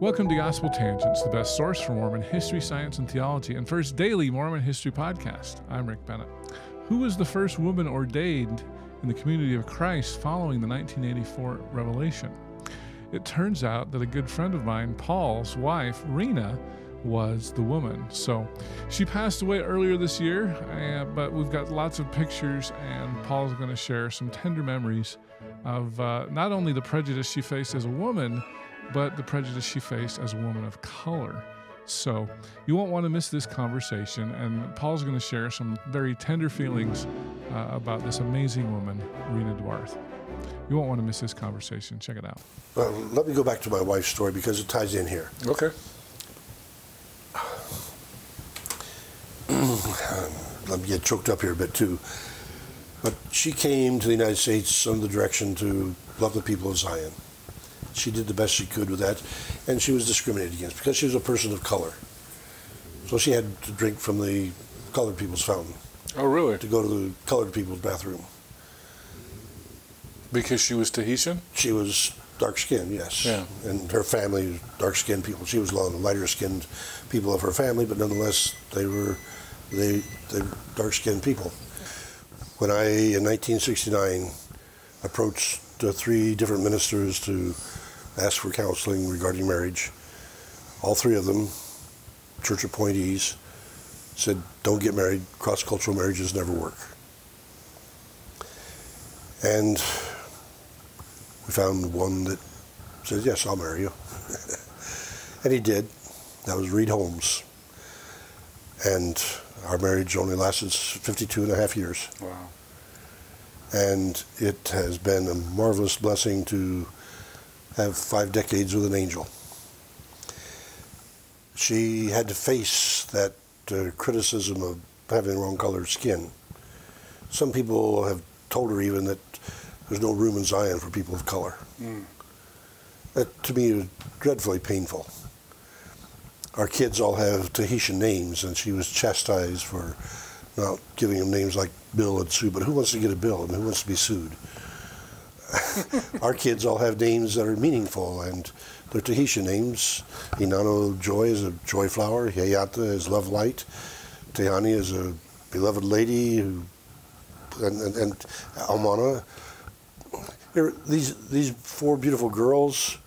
Welcome to Gospel Tangents, the best source for Mormon history, science, and theology, and First Daily Mormon History Podcast. I'm Rick Bennett. Who was the first woman ordained in the Community of Christ following the 1984 revelation? It turns out that a good friend of mine, Paul's wife, Rina, was the woman. So she passed away earlier this year, but we've got lots of pictures, and Paul's going to share some tender memories of not only the prejudice she faced as a woman, but the prejudice she faced as a woman of color. So you won't want to miss this conversation, and Paul's going to share some very tender feelings about this amazing woman, Rina Debarthe. You won't want to miss this conversation. Check it out. Well, let me go back to my wife's story because it ties in here. Okay. Let me get choked up here a bit too. But she came to the United States under the direction to love the people of Zion. She did the best she could with that, and she was discriminated against because she was a person of color. So she had to drink from the colored people's fountain. Oh, really? To go to the colored people's bathroom. Because she was Tahitian? She was dark-skinned, yes. Yeah. And her family, dark-skinned people. She was lighter-skinned people of her family, but nonetheless, they were dark-skinned people. When I, in 1969, approached three different ministers to ask for counseling regarding marriage, all three of them, church appointees, said, don't get married, cross-cultural marriages never work. And we found one that said, yes, I'll marry you. And he did. That was Reed Holmes. And our marriage only lasted 52 and a half years. Wow. And it has been a marvelous blessing to have 5 decades with an angel. She had to face that criticism of having the wrong color skin. Some people have told her even that there's no room in Zion for people of color. Mm. That, to me, was dreadfully painful. Our kids all have Tahitian names, and she was chastised for not giving them names like Bill and Sue, but who wants to get a bill and who wants to be sued? Our kids all have names that are meaningful, and they're Tahitian names. Inano, joy, is a joy flower. Yayata is love light. Tehani is a beloved lady, who, and Almana. These four beautiful girls,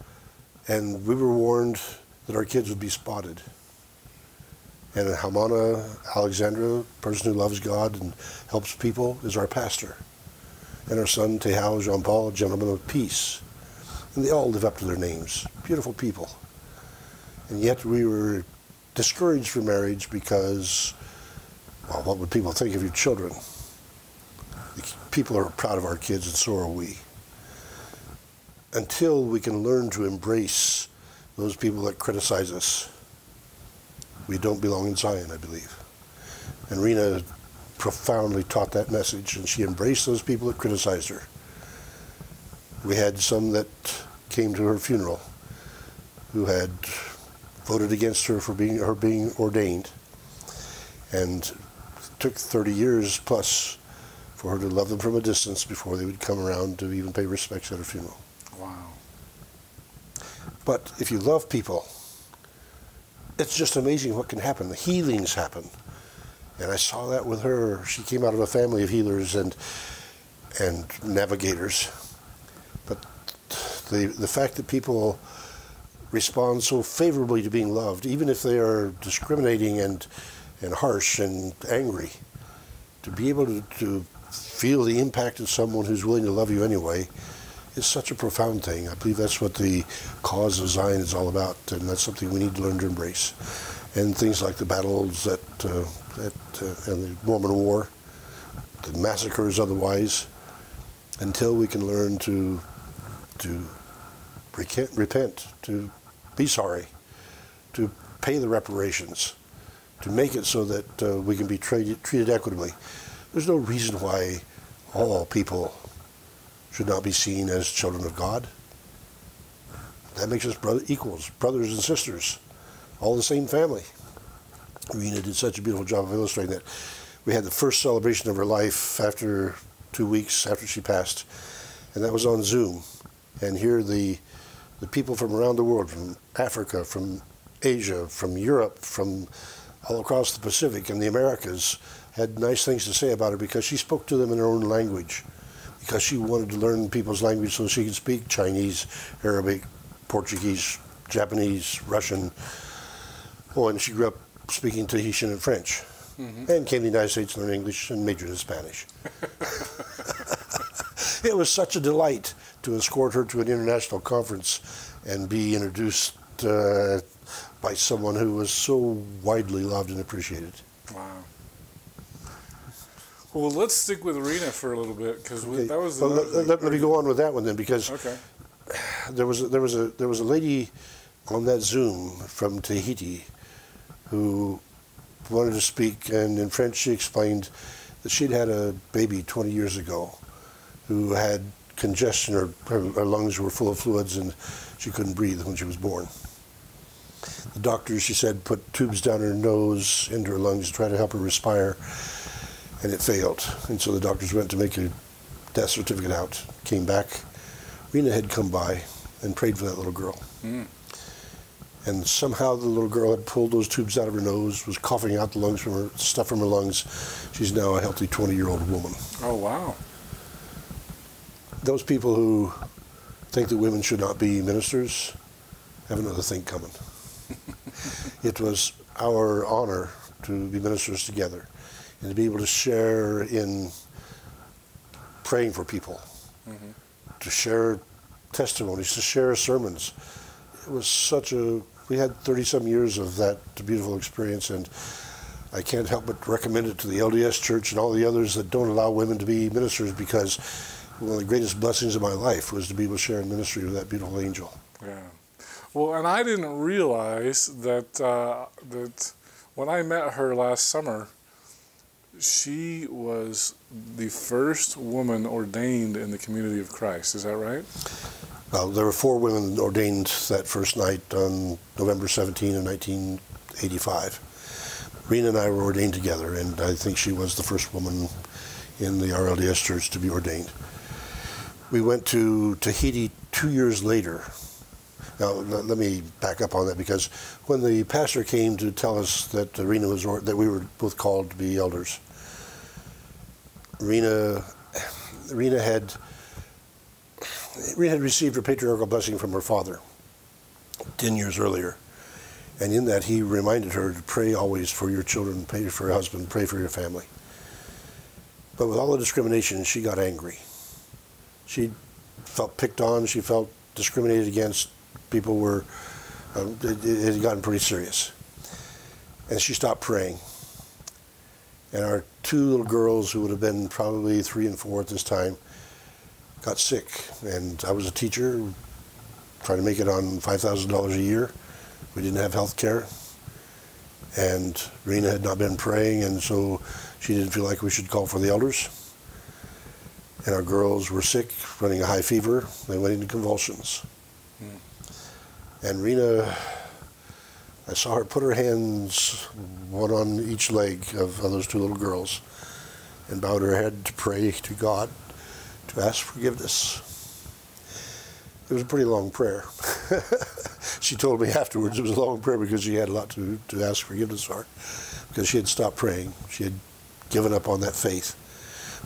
and we were warned that our kids would be spotted. And Hamana Alexandra, person who loves God and helps people, is our pastor. And our son, Tehao, Jean-Paul, gentleman of peace. And they all live up to their names. Beautiful people. And yet we were discouraged from marriage because, well, what would people think of your children? People are proud of our kids, and so are we. Until we can learn to embrace those people that criticize us, we don't belong in Zion, I believe. And Rina profoundly taught that message, and she embraced those people that criticized her. We had some that came to her funeral who had voted against her for her being ordained, and it took 30 years plus for her to love them from a distance before they would come around to even pay respects at her funeral. Wow. But if you love people, it's just amazing what can happen. The healings happen. And I saw that with her. She came out of a family of healers and navigators. But the fact that people respond so favorably to being loved, even if they are discriminating and harsh and angry, to be able to feel the impact of someone who's willing to love you anyway is such a profound thing. I believe that's what the cause of Zion is all about, and that's something we need to learn to embrace. And things like the battles and the Mormon War, the massacres otherwise, until we can learn to repent, to be sorry, to pay the reparations, to make it so that we can be treated equitably. There's no reason why all people should not be seen as children of God. That makes us equals, brothers and sisters, all the same family. Rina did such a beautiful job of illustrating that. We had the first celebration of her life after 2 weeks after she passed, and that was on Zoom. And here the the people from around the world, from Africa, from Asia, from Europe, from all across the Pacific and the Americas, had nice things to say about her because she spoke to them in her own language, because she wanted to learn people's language so she could speak Chinese, Arabic, Portuguese, Japanese, Russian. Oh, and she grew up speaking Tahitian and French, and came to the United States, learned English, and majored in Spanish. It was such a delight to escort her to an international conference and be introduced by someone who was so widely loved and appreciated. Wow. Well, let's stick with Rina for a little bit, because that was the let me go on with that one then, because there was a lady on that Zoom from Tahiti who wanted to speak, and in French she explained that she'd had a baby 20 years ago who had congestion, or her lungs were full of fluids and she couldn't breathe when she was born. The doctor, she said, put tubes down her nose into her lungs to try to help her respire, and it failed. And so the doctors went to make a death certificate out, came back. Rina had come by and prayed for that little girl. Mm. And somehow the little girl had pulled those tubes out of her nose, was coughing out the lungs from her, stuff from her lungs. She's now a healthy 20-year-old woman. Oh, wow. Those people who think that women should not be ministers have another thing coming. It was our honor to be ministers together and to be able to share in praying for people, to share testimonies, to share sermons. It was such a, we had 30-some years of that beautiful experience, and I can't help but recommend it to the LDS Church and all the others that don't allow women to be ministers, because one of the greatest blessings of my life was to be able to share in ministry with that beautiful angel. Yeah. Well, and I didn't realize that, that when I met her last summer, she was the first woman ordained in the Community of Christ. Is that right? Well, there were 4 women ordained that first night on November 17 of 1985. Rina and I were ordained together, and I think she was the first woman in the RLDS Church to be ordained. We went to Tahiti 2 years later. Now, let me back up on that, because when the pastor came to tell us that Rina was, that we were both called to be elders, Rina had received her patriarchal blessing from her father 10 years earlier, and in that he reminded her to pray always for your children, pray for your husband, pray for your family. But with all the discrimination, she got angry. She felt picked on, she felt discriminated against. People were, it had gotten pretty serious. And she stopped praying. And our 2 little girls, who would have been probably 3 and 4 at this time, got sick. And I was a teacher, trying to make it on $5,000 a year. We didn't have health care. And Rina had not been praying, and so she didn't feel like we should call for the elders. And our girls were sick, running a high fever. They went into convulsions. Mm. And Rina, I saw her put her hands, one on each leg of those 2 little girls, and bowed her head to pray to God, to ask forgiveness. It was a pretty long prayer. She told me afterwards it was a long prayer because she had a lot to ask forgiveness for, because she had stopped praying. She had given up on that faith.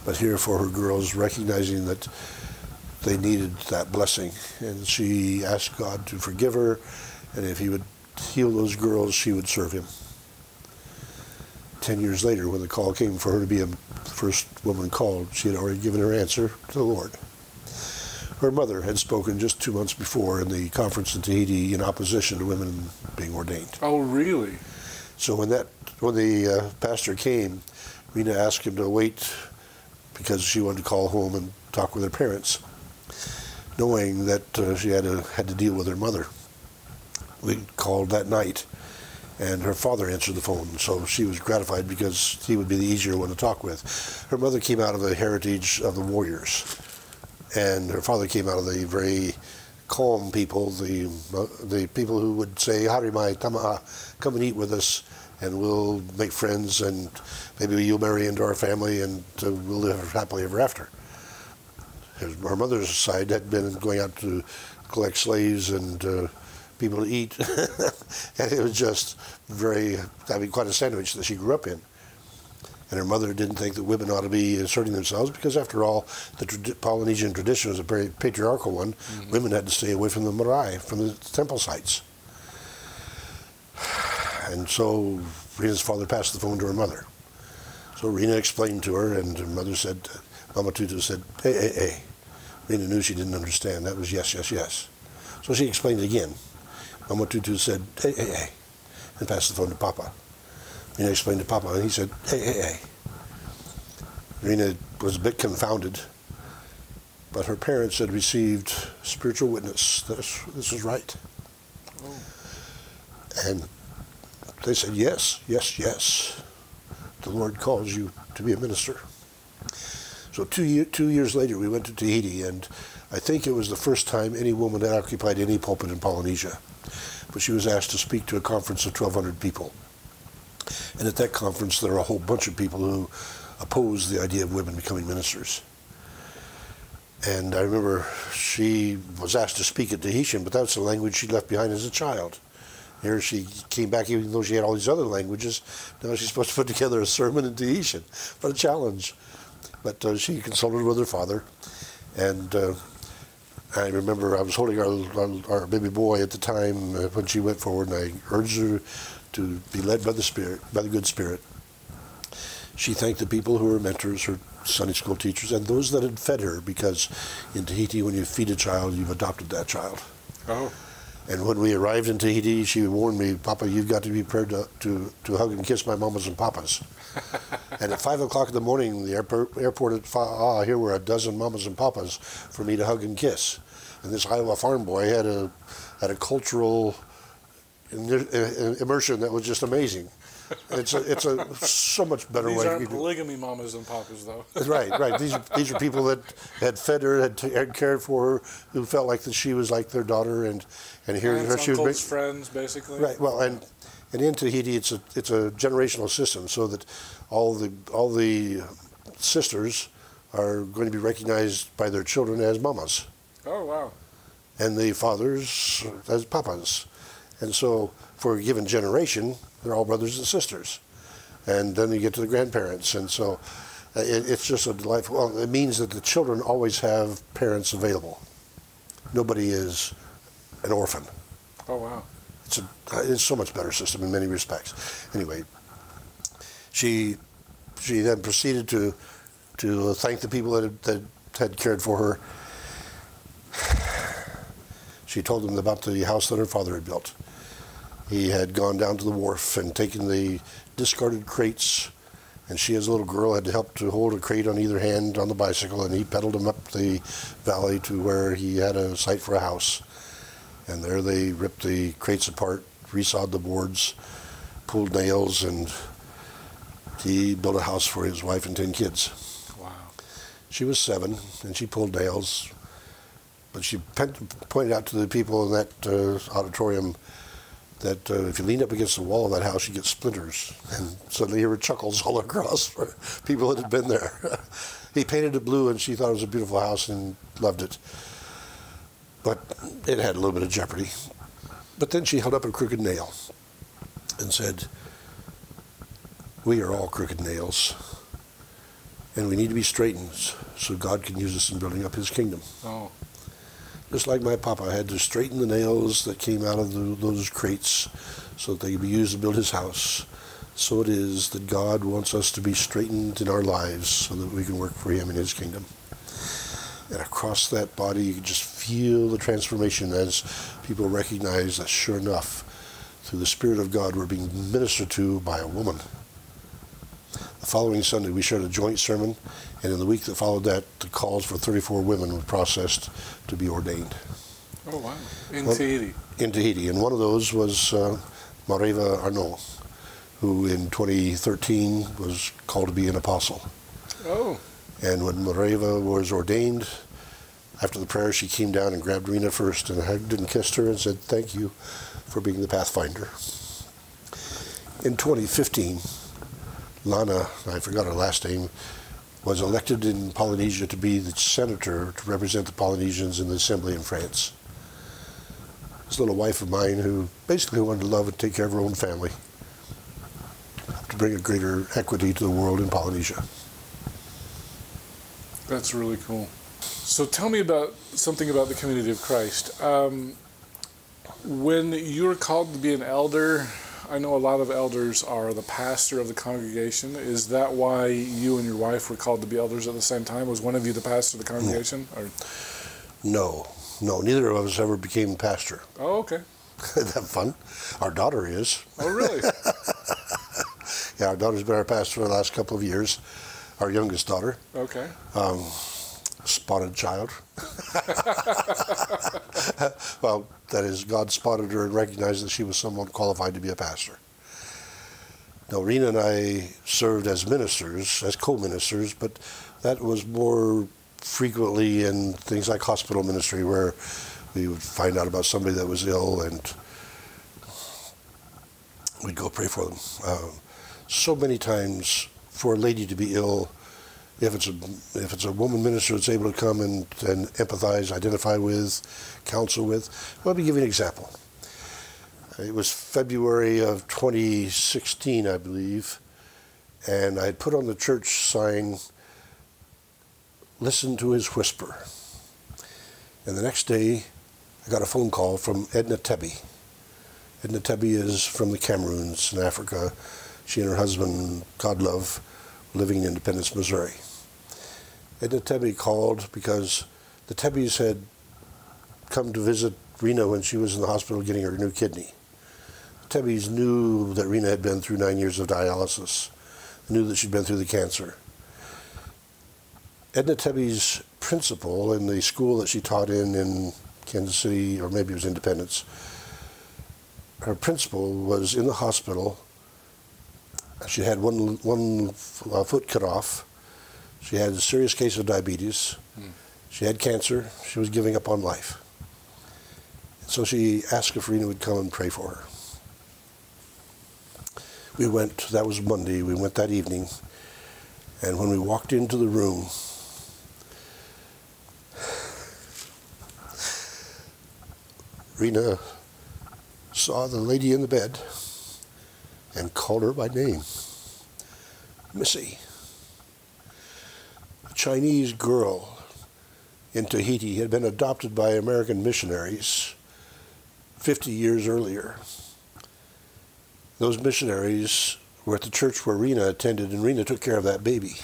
But here for her girls, recognizing that they needed that blessing, and she asked God to forgive her, and if he would heal those girls, she would serve him. 10 years later, when the call came for her to be the first woman called, she had already given her answer to the Lord. Her mother had spoken just 2 months before in the conference in Tahiti in opposition to women being ordained. Oh, really? So when the pastor came, Rina asked him to wait because she wanted to call home and talk with her parents, knowing that she had to deal with her mother. We called that night, and her father answered the phone, so she was gratified because he would be the easier one to talk with. Her mother came out of the heritage of the warriors, and her father came out of the very calm people, the people who would say, "Harimai tama'a, come and eat with us, and we'll make friends, and maybe you'll marry into our family, and we'll live happily ever after." Her mother's side had been going out to collect slaves and people to eat. And it was just very, I mean, quite a sandwich that she grew up in. And her mother didn't think that women ought to be asserting themselves because, after all, the Polynesian tradition was a very patriarchal one. Mm-hmm. Women had to stay away from the marae, from the temple sites. And so Rina's father passed the phone to her mother. So Rina explained to her, and her mother said, Mama Tutu said, hey, hey, hey. Rina knew she didn't understand. That was yes, yes, yes. So she explained it again. Mama Tutu said, hey, hey, hey, and passed the phone to Papa. Rina explained to Papa, and he said, hey, hey, hey. Rina was a bit confounded, but her parents had received spiritual witness. This is right. Oh. And they said, yes, yes, yes. The Lord calls you to be a minister. So two years later, we went to Tahiti, and I think it was the first time any woman had occupied any pulpit in Polynesia. But she was asked to speak to a conference of 1,200 people. And at that conference, there were a whole bunch of people who opposed the idea of women becoming ministers. And I remember she was asked to speak in Tahitian, but that's the language she left behind as a child. Here she came back, even though she had all these other languages. Now she's supposed to put together a sermon in Tahitian. What a challenge. But she consulted with her father. And I remember I was holding our baby boy at the time when she went forward, and I urged her to be led by the Spirit, by the good Spirit. She thanked the people who were mentors, her Sunday school teachers, and those that had fed her, because in Tahiti, when you feed a child, you've adopted that child. Oh. And when we arrived in Tahiti, she warned me, Papa, you've got to be prepared to hug and kiss my mamas and papas. And at 5 o'clock in the morning, the airport at Fa'a, here were a dozen mamas and papas for me to hug and kiss. And this Iowa farm boy had a cultural immersion that was just amazing. It's a so much better way. These aren't polygamy mamas and papas, though. Right. These are people that had fed her, had cared for her, who felt like that she was like their daughter, and here her she was friends, basically. Right. Well, and in Tahiti, it's a generational system, so that all the sisters are going to be recognized by their children as mamas. Oh wow. And the fathers as papas, and so for a given generation, they're all brothers and sisters. And then you get to the grandparents. And so it's just a delightful, well, it means that the children always have parents available. Nobody is an orphan. Oh, wow. It's so much better system in many respects. Anyway, she then proceeded to thank the people that had cared for her. She told them about the house that her father had built. He had gone down to the wharf and taken the discarded crates, and she, as a little girl, had to help to hold a crate on either hand on the bicycle, and he pedaled him up the valley to where he had a site for a house. And there they ripped the crates apart, resawed the boards, pulled nails, and he built a house for his wife and 10 kids. Wow. She was 7, and she pulled nails, but she pointed out to the people in that auditorium that if you lean up against the wall of that house, you get splinters. And suddenly there were chuckles all across for people that had been there. He painted it blue, and she thought it was a beautiful house and loved it. But it had a little bit of jeopardy. But then she held up a crooked nail and said, we are all crooked nails, and we need to be straightened so God can use us in building up his kingdom. Oh. Just like my papa had to straighten the nails that came out of those crates so that they could be used to build his house, so it is that God wants us to be straightened in our lives so that we can work for him in his kingdom. And across that body, you can just feel the transformation as people recognize that, sure enough, through the Spirit of God, we're being ministered to by a woman. The following Sunday, we shared a joint sermon, and in the week that followed that, the calls for 34 women were processed to be ordained. Oh, wow. In Tahiti. In Tahiti, and one of those was Mareva Arnaud, who in 2013 was called to be an apostle. Oh. And when Mareva was ordained, after the prayer, she came down and grabbed Rina first and hugged and kissed her and said, thank you for being the pathfinder. In 2015, Lana, I forgot her last name, was elected in Polynesia to be the senator to represent the Polynesians in the Assembly in France. this little wife of mine who basically wanted to love and take care of her own family to bring a greater equity to the world in Polynesia. That's really cool. So tell me about something about the Community of Christ. When you were called to be an elder, I know a lot of elders are the pastor of the congregation. Is that why you and your wife were called to be elders at the same time? Was one of you the pastor of the congregation? No. Or? No, neither of us ever became pastor. Oh, okay. Isn't that fun? Our daughter is. Oh, really? Yeah, our daughter's been our pastor for the last couple of years. Our youngest daughter. Okay. Spotted child. Well, that is, God spotted her and recognized that she was someone qualified to be a pastor. Now, Rena and I served as ministers, as co-ministers, but that was more frequently in things like hospital ministry, where we would find out about somebody that was ill and we'd go pray for them. So many times for a lady to be ill, if it's a woman minister that's able to come and empathize, identify with, counsel with. Let me give you an example. It was February of 2016, I believe, and I had put on the church sign, "Listen to his whisper." And the next day, I got a phone call from Edna Tebbe. Edna Tebbe is from the Cameroons in Africa. She and her husband, God love, living in Independence, Missouri. Edna Tebbe called because the Tebbes had come to visit Rena when she was in the hospital getting her new kidney. The Tebbes knew that Rena had been through 9 years of dialysis, knew that she'd been through the cancer. Edna Tebbe's principal in the school that she taught in Kansas City, or maybe it was Independence, her principal was in the hospital. She had one foot cut off. She had a serious case of diabetes. She had cancer. She was giving up on life. And so she asked if Rena would come and pray for her. We went. That was Monday. We went that evening. And when we walked into the room, Rena saw the lady in the bed and called her by name, Missy. A Chinese girl in Tahiti had been adopted by American missionaries 50 years earlier. Those missionaries were at the church where Rena attended, and Rena took care of that baby.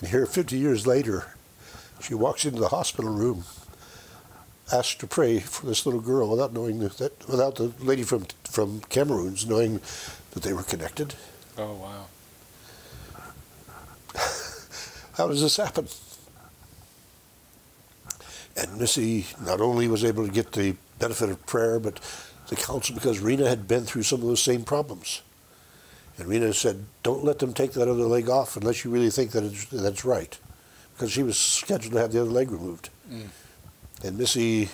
And here, 50 years later, she walks into the hospital room, asked to pray for this little girl without knowing that, without the lady from Cameroons knowing that they were connected. Oh, wow. How does this happen? And Missy not only was able to get the benefit of prayer, but the counsel, because Rena had been through some of those same problems. And Rena said, don't let them take that other leg off unless you really think that that's right. Because she was scheduled to have the other leg removed. Mm. And Missy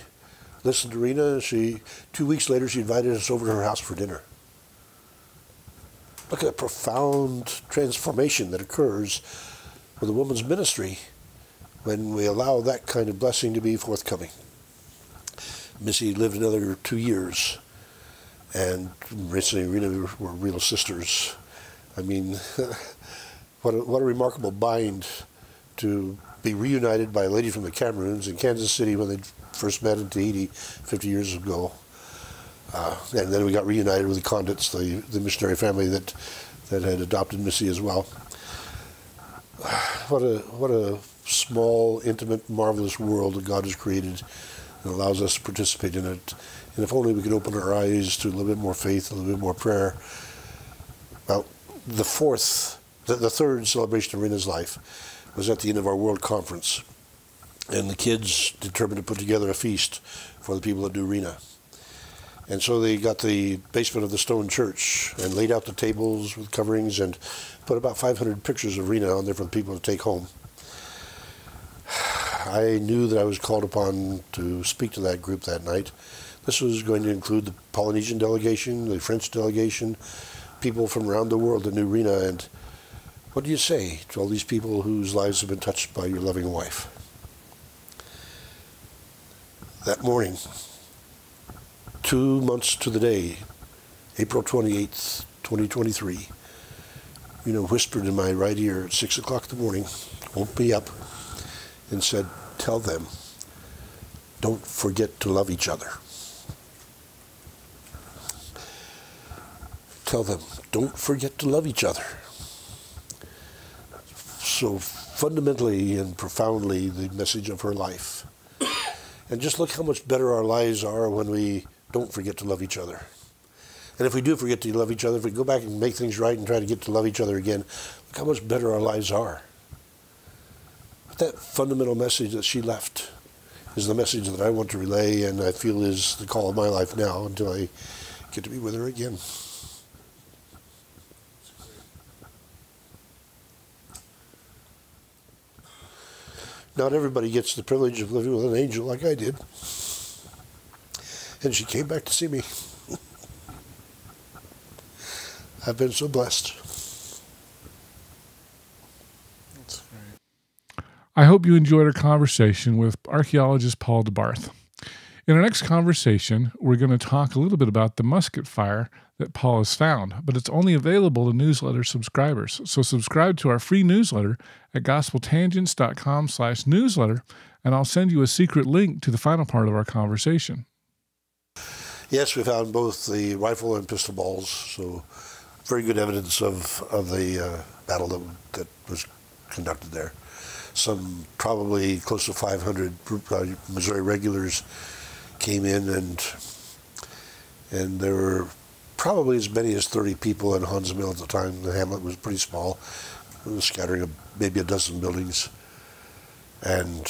listened to Rena. 2 weeks later, she invited us over to her house for dinner. Look at the profound transformation that occurs with a woman's ministry when we allow that kind of blessing to be forthcoming. Missy lived another 2 years, and Missy and Rena were real sisters. I mean, what a remarkable bind to be reunited by a lady from the Cameroons in Kansas City when they first met in Tahiti 50 years ago. And then we got reunited with the Condits, the missionary family that had adopted Missy as well. What a small, intimate, marvelous world that God has created and allows us to participate in it. And if only we could open our eyes to a little bit more faith, a little bit more prayer. Well, the third celebration of Rena's life was at the end of our world conference, and the kids determined to put together a feast for the people that do Rena. And so they got the basement of the stone church and laid out the tables with coverings and put about 500 pictures of Rena on there for the people to take home. I knew that I was called upon to speak to that group that night. This was going to include the Polynesian delegation, the French delegation, people from around the world that knew Rena. And what do you say to all these people whose lives have been touched by your loving wife? that morning, 2 months to the day, April 28th, 2023, whispered in my right ear at 6 o'clock in the morning, woke me up, and said, tell them, don't forget to love each other. Tell them, don't forget to love each other. So fundamentally and profoundly, the message of her life. And just look how much better our lives are when we don't forget to love each other. And if we do forget to love each other, if we go back and make things right and try to get to love each other again, look how much better our lives are. But that fundamental message that she left is the message that I want to relay, and I feel is the call of my life now until I get to be with her again. Not everybody gets the privilege of living with an angel like I did. And she came back to see me. I've been so blessed. That's great. I hope you enjoyed our conversation with archaeologist Paul Debarthe. In our next conversation, we're going to talk a little bit about the musket fire that Paul has found, but it's only available to newsletter subscribers. So subscribe to our free newsletter at gospeltangents.com/newsletter, and I'll send you a secret link to the final part of our conversation. Yes, we found both the rifle and pistol balls, so very good evidence of the battle that was conducted there. Some probably close to 500 Missouri regulars came in, and there were probably as many as 30 people in Huntsville at the time. The hamlet was pretty small. It was scattering of maybe a dozen buildings. And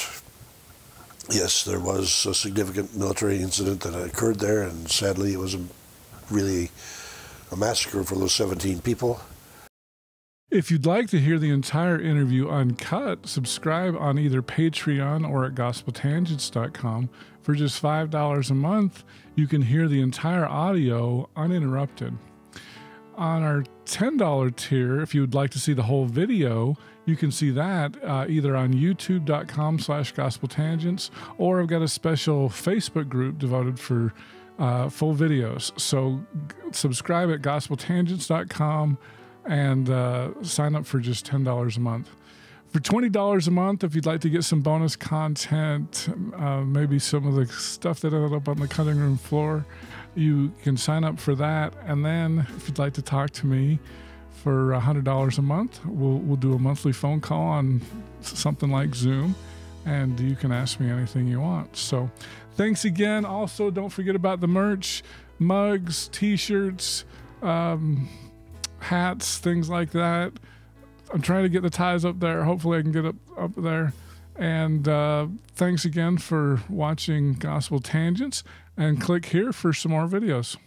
yes, there was a significant military incident that occurred there, and sadly it was really a massacre for those 17 people. If you'd like to hear the entire interview uncut, subscribe on either Patreon or at gospeltangents.com. For just $5 a month, you can hear the entire audio uninterrupted. On our $10 tier, if you would like to see the whole video, you can see that either on youtube.com/gospeltangents, or I've got a special Facebook group devoted for full videos. So subscribe at gospeltangents.com. and sign up for just $10 a month. For $20 a month, if you'd like to get some bonus content, maybe some of the stuff that ended up on the cutting room floor, you can sign up for that. And then if you'd like to talk to me for $100 a month, we'll do a monthly phone call on something like Zoom, and you can ask me anything you want. So thanks again. Also, don't forget about the merch, mugs, t-shirts, hats, things like that. I'm trying to get the ties up there. Hopefully I can get up there. And thanks again for watching Gospel Tangents, and click here for some more videos.